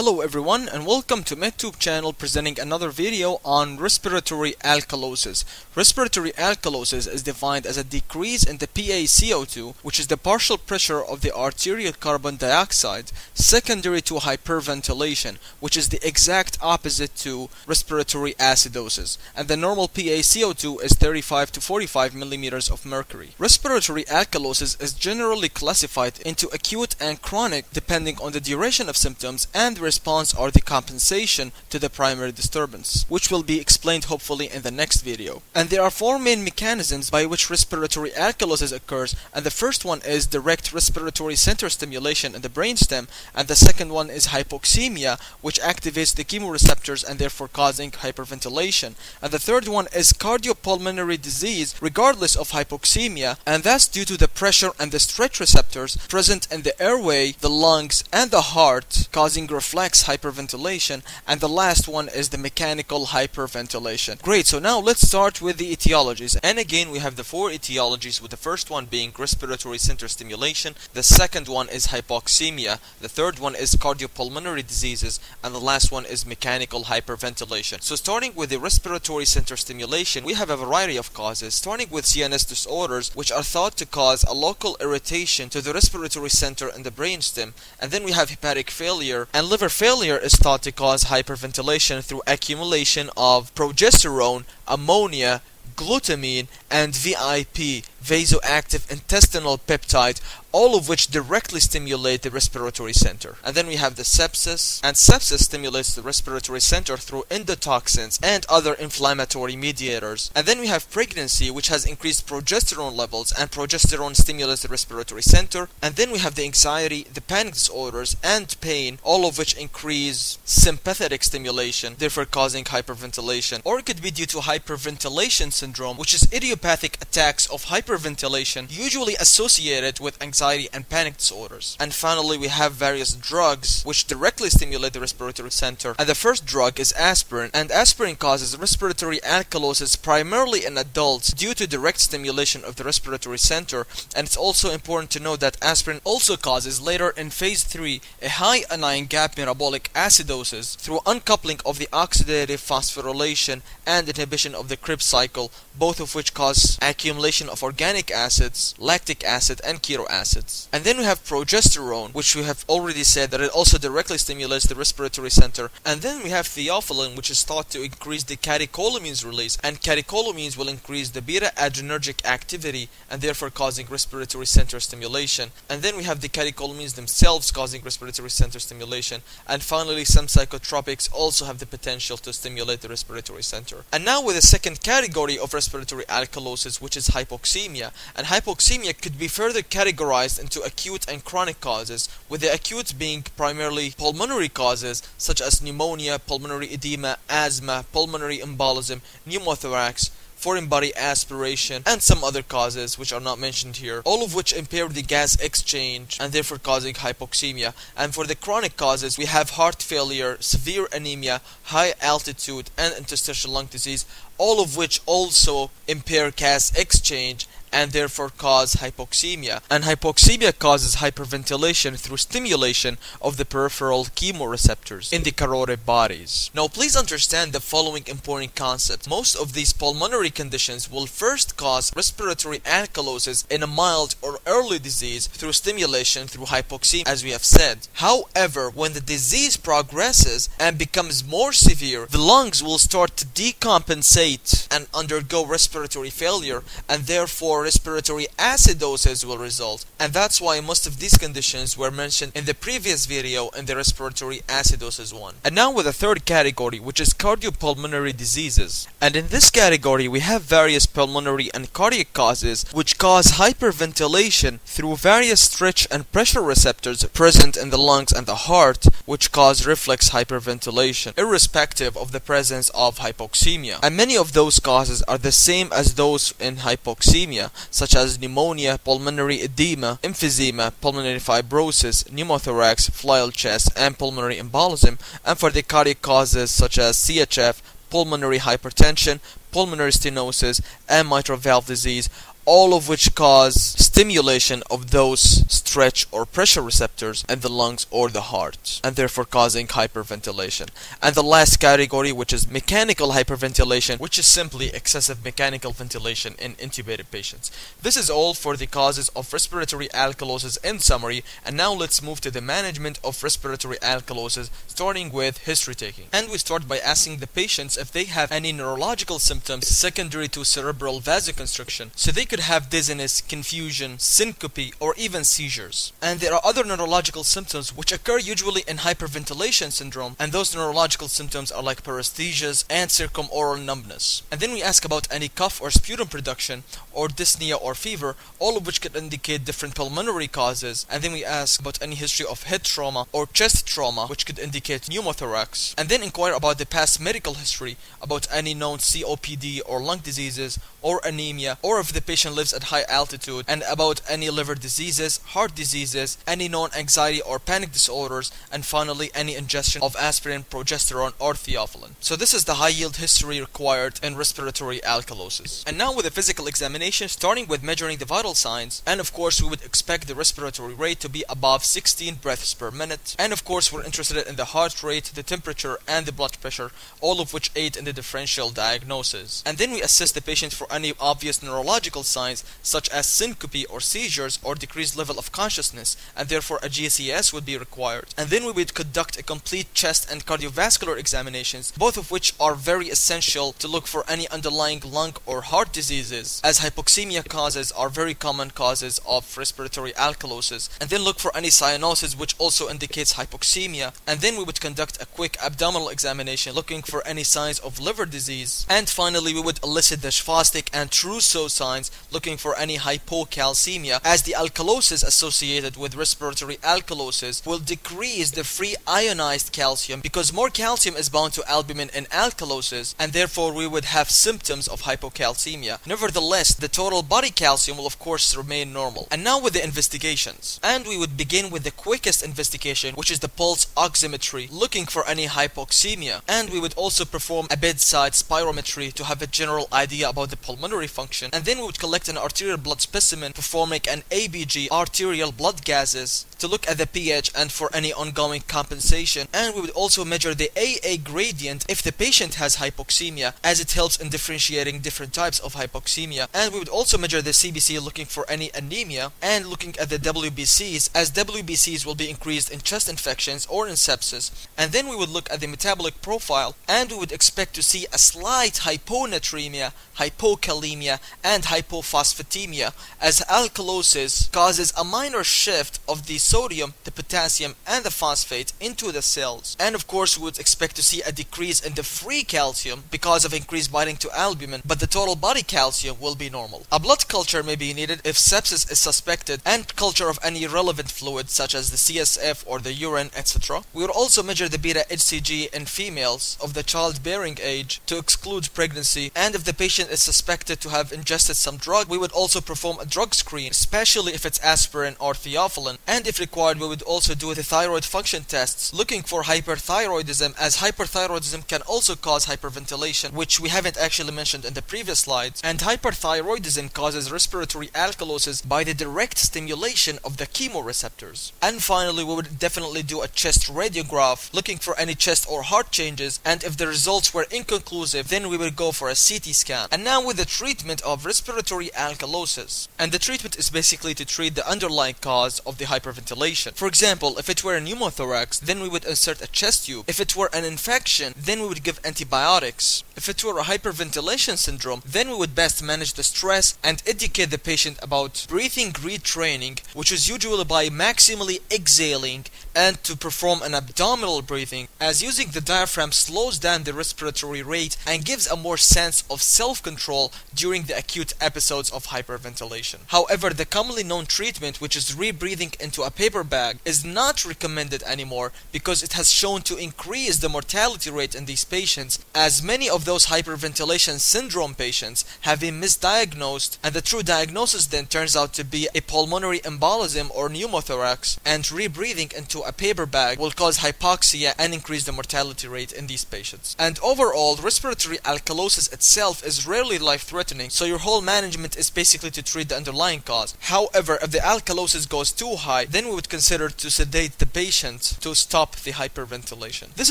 Hello everyone and welcome to MedTube channel, presenting another video on respiratory alkalosis. Respiratory alkalosis is defined as a decrease in the PaCO2, which is the partial pressure of the arterial carbon dioxide, secondary to hyperventilation, which is the exact opposite to respiratory acidosis. And the normal PaCO2 is 35 to 45 millimeters of mercury. Respiratory alkalosis is generally classified into acute and chronic depending on the duration of symptoms and the response or the compensation to the primary disturbance, which will be explained hopefully in the next video. And there are four main mechanisms by which respiratory alkalosis occurs, and the first one is direct respiratory center stimulation in the brainstem, and the second one is hypoxemia, which activates the chemoreceptors and therefore causing hyperventilation, and the third one is cardiopulmonary disease regardless of hypoxemia, and that's due to the pressure and the stretch receptors present in the airway, the lungs, and the heart, causing reflex hyperventilation. And the last one is the mechanical hyperventilation. Great, so now let's start with the etiologies. And again, we have the four etiologies, with the first one being respiratory center stimulation, the second one is hypoxemia, the third one is cardiopulmonary diseases, and the last one is mechanical hyperventilation. So starting with the respiratory center stimulation, we have a variety of causes, starting with CNS disorders, which are thought to cause a local irritation to the respiratory center in the brainstem, and then we have hepatic failure, and liver failure is thought to cause hyperventilation through accumulation of progesterone, ammonia, glutamine, and VIP, vasoactive intestinal peptide, all of which directly stimulate the respiratory center. And then we have the sepsis, and sepsis stimulates the respiratory center through endotoxins and other inflammatory mediators. And then we have pregnancy, which has increased progesterone levels, and progesterone stimulates the respiratory center. And then we have the anxiety, the panic disorders, and pain, all of which increase sympathetic stimulation, therefore causing hyperventilation. Or it could be due to hyperventilation syndrome, which is idiopathic attacks of hyperventilation, usually associated with anxiety and panic disorders. And finally, we have various drugs which directly stimulate the respiratory center, and the first drug is aspirin, and aspirin causes respiratory alkalosis primarily in adults due to direct stimulation of the respiratory center. And it's also important to note that aspirin also causes later in phase 3 a high anion gap metabolic acidosis through uncoupling of the oxidative phosphorylation and inhibition of the Krebs cycle, both of which cause accumulation of organic acids, lactic acid, and keto acid. And then we have progesterone, which we have already said that it also directly stimulates the respiratory center. And then we have theophylline, which is thought to increase the catecholamines release, and catecholamines will increase the beta adrenergic activity and therefore causing respiratory center stimulation. And then we have the catecholamines themselves causing respiratory center stimulation. And finally, some psychotropics also have the potential to stimulate the respiratory center. And now with the second category of respiratory alkalosis, which is hypoxemia. And hypoxemia could be further categorized into acute and chronic causes, with the acute being primarily pulmonary causes such as pneumonia, pulmonary edema, asthma, pulmonary embolism, pneumothorax, foreign body aspiration, and some other causes which are not mentioned here, all of which impair the gas exchange and therefore causing hypoxemia. And for the chronic causes, we have heart failure, severe anemia, high altitude, and interstitial lung disease, all of which also impair gas exchange and therefore cause hypoxemia. And hypoxemia causes hyperventilation through stimulation of the peripheral chemoreceptors in the carotid bodies. Now please understand the following important concept. Most of these pulmonary conditions will first cause respiratory alkalosis in a mild or early disease through stimulation through hypoxemia, as we have said. However, when the disease progresses and becomes more severe, the lungs will start to decompensate and undergo respiratory failure, and therefore respiratory acidosis will result. And that's why most of these conditions were mentioned in the previous video in the respiratory acidosis one. And now with the third category, which is cardiopulmonary diseases. And in this category, we have various pulmonary and cardiac causes which cause hyperventilation through various stretch and pressure receptors present in the lungs and the heart, which cause reflex hyperventilation irrespective of the presence of hypoxemia. And many of those causes are the same as those in hypoxemia, such as pneumonia, pulmonary edema, emphysema, pulmonary fibrosis, pneumothorax, flail chest, and pulmonary embolism. And for the cardiac causes such as CHF, pulmonary hypertension, pulmonary stenosis, and mitral valve disease, all of which cause stimulation of those stretch or pressure receptors in the lungs or the heart, and therefore causing hyperventilation. And the last category, which is mechanical hyperventilation, which is simply excessive mechanical ventilation in intubated patients. This is all for the causes of respiratory alkalosis in summary, and now let's move to the management of respiratory alkalosis, starting with history taking. And we start by asking the patients if they have any neurological symptoms secondary to cerebral vasoconstriction, so they could have dizziness, confusion, syncope, or even seizures. And there are other neurological symptoms which occur usually in hyperventilation syndrome, and those neurological symptoms are like paresthesias and circumoral numbness. And then we ask about any cough or sputum production, or dyspnea or fever, all of which could indicate different pulmonary causes. And then we ask about any history of head trauma or chest trauma, which could indicate pneumothorax. And then inquire about the past medical history, about any known COPD or lung diseases, or anemia, or if the patient lives at high altitude, and about any liver diseases, heart diseases, any known anxiety or panic disorders, and finally any ingestion of aspirin, progesterone, or theophylline. So this is the high yield history required in respiratory alkalosis. And now with a physical examination, starting with measuring the vital signs, and of course we would expect the respiratory rate to be above 16 breaths per minute, and of course we're interested in the heart rate, the temperature, and the blood pressure, all of which aid in the differential diagnosis. And then we assess the patient for any obvious neurological signs such as syncope or seizures or decreased level of consciousness, and therefore a GCS would be required. And then we would conduct a complete chest and cardiovascular examinations, both of which are very essential to look for any underlying lung or heart diseases, as hypoxemia causes are very common causes of respiratory alkalosis, and then look for any cyanosis, which also indicates hypoxemia. And then we would conduct a quick abdominal examination looking for any signs of liver disease, and finally we would elicit the Chvostek and Trousseau signs looking for any hypocalcemia, as the alkalosis associated with respiratory alkalosis will decrease the free ionized calcium, because more calcium is bound to albumin in alkalosis, and therefore we would have symptoms of hypocalcemia. Nevertheless, the total body calcium will of course remain normal. And now with the investigations, and we would begin with the quickest investigation, which is the pulse oximetry, looking for any hypoxemia, and we would also perform a bedside spirometry to have a general idea about the pulmonary function. And then we would collect an arterial blood specimen, performing an ABG, arterial blood gases, to look at the pH and for any ongoing compensation. And we would also measure the A-a gradient if the patient has hypoxemia, as it helps in differentiating different types of hypoxemia. And we would also measure the CBC, looking for any anemia, and looking at the WBCs, as WBCs will be increased in chest infections or in sepsis. And then we would look at the metabolic profile, and we would expect to see a slight hyponatremia, hypokalemia, and hypophosphatemia, as alkalosis causes a minor shift of the sodium, the potassium, and the phosphate into the cells. And of course we would expect to see a decrease in the free calcium because of increased binding to albumin, but the total body calcium will be normal. A blood culture may be needed if sepsis is suspected, and culture of any relevant fluid such as the CSF or the urine, etc. We would also measure the beta HCG in females of the childbearing age to exclude pregnancy, and if the patient is suspected to have ingested some drug, we would also perform a drug screen, especially if it's aspirin or theophylline. And if required, we would also do the thyroid function tests, looking for hyperthyroidism, as hyperthyroidism can also cause hyperventilation, which we haven't actually mentioned in the previous slides. And hyperthyroidism causes respiratory alkalosis by the direct stimulation of the chemoreceptors. And finally, we would definitely do a chest radiograph, looking for any chest or heart changes, and if the results were inconclusive, then we would go for a CT scan. And now with the treatment of respiratory alkalosis, and the treatment is basically to treat the underlying cause of the hyperventilation. For example, if it were a pneumothorax, then we would insert a chest tube. If it were an infection, then we would give antibiotics. If it were a hyperventilation syndrome, then we would best manage the stress and educate the patient about breathing retraining, which is usually by maximally exhaling, and to perform an abdominal breathing, as using the diaphragm slows down the respiratory rate and gives a more sense of self-control during the acute episodes of hyperventilation. However, the commonly known treatment, which is rebreathing into a paper bag is not recommended anymore because it has shown to increase the mortality rate in these patients, as many of those hyperventilation syndrome patients have been misdiagnosed, and the true diagnosis then turns out to be a pulmonary embolism or pneumothorax, and rebreathing into a paper bag will cause hypoxia and increase the mortality rate in these patients. And overall, respiratory alkalosis itself is rarely life-threatening, so your whole management is basically to treat the underlying cause. However, if the alkalosis goes too high, then we would consider to sedate the patient to stop the hyperventilation. This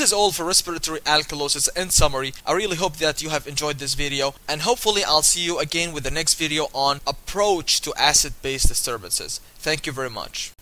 is all for respiratory alkalosis in summary. I really hope that you have enjoyed this video, and hopefully I'll see you again with the next video on approach to acid-base disturbances. Thank you very much.